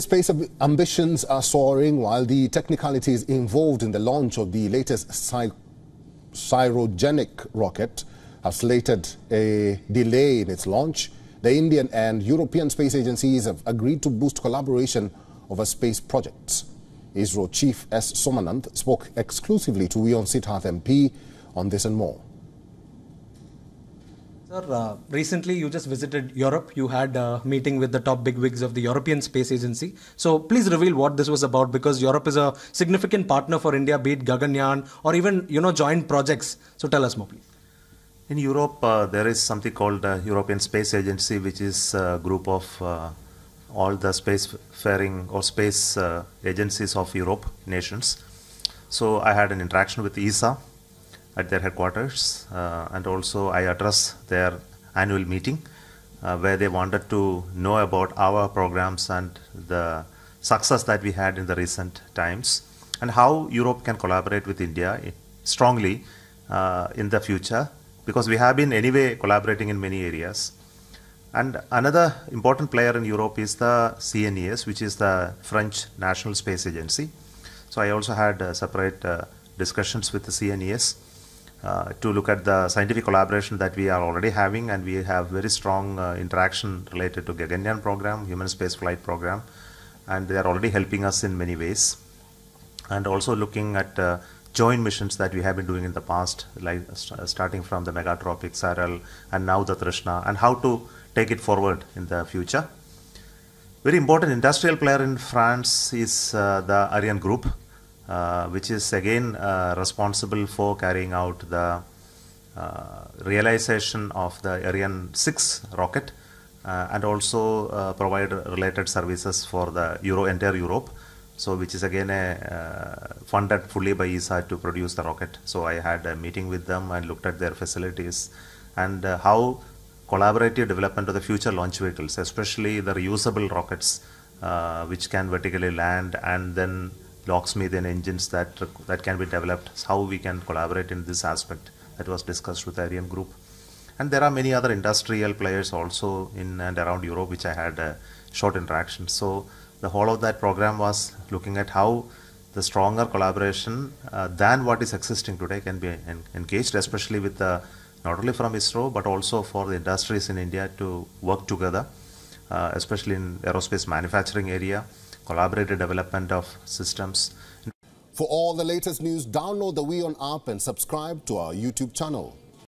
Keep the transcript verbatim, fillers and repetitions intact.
space ambitions are soaring, while the technicalities involved in the launch of the latest cy cryogenic rocket have slated a delay in its launch. The Indian and European space agencies have agreed to boost collaboration over space projects. I S R O Chief S. Somanath spoke exclusively to WION Siddharth M P on this and more. Sir, uh, recently you just visited Europe. You had a meeting with the top bigwigs of the European Space Agency. So please reveal what this was about, because Europe is a significant partner for India, be it Gaganyaan or even, you know, joint projects. So tell us more, please. In Europe, uh, there is something called uh, European Space Agency, which is a group of uh, all the spacefaring or space uh, agencies of Europe nations. So I had an interaction with E S A at their headquarters, uh, and also I addressed their annual meeting uh, where they wanted to know about our programs and the success that we had in the recent times and how Europe can collaborate with India strongly uh, in the future, because we have been anyway collaborating in many areas. And another important player in Europe is the C N E S, which is the French National Space Agency. So I also had uh, separate uh, discussions with the C N E S uh, to look at the scientific collaboration that we are already having, and we have very strong uh, interaction related to Gaganyaan program, human space flight program, and they are already helping us in many ways. And also looking at uh, joint missions that we have been doing in the past, like st starting from the Megatropics, Saral, and now the Trishna, and how to take it forward in the future. Very important industrial player in France is uh, the Ariane Group, uh, which is again uh, responsible for carrying out the uh, realization of the Ariane six rocket, uh, and also uh, provide related services for the Euro, entire Europe. So which is again a, uh, funded fully by E S A to produce the rocket. So I had a meeting with them and looked at their facilities and uh, how collaborative development of the future launch vehicles, especially the reusable rockets, uh, which can vertically land and then locksmith and engines that, that can be developed, how we can collaborate in this aspect. That was discussed with the Ariane Group. And there are many other industrial players also in and around Europe, which I had a short interaction. So the whole of that program was looking at how the stronger collaboration uh, than what is existing today can be en engaged, especially with the not only from I S R O, but also for the industries in India to work together, uh, especially in aerospace manufacturing area, collaborative development of systems. For all the latest news, download the WION app and subscribe to our YouTube channel.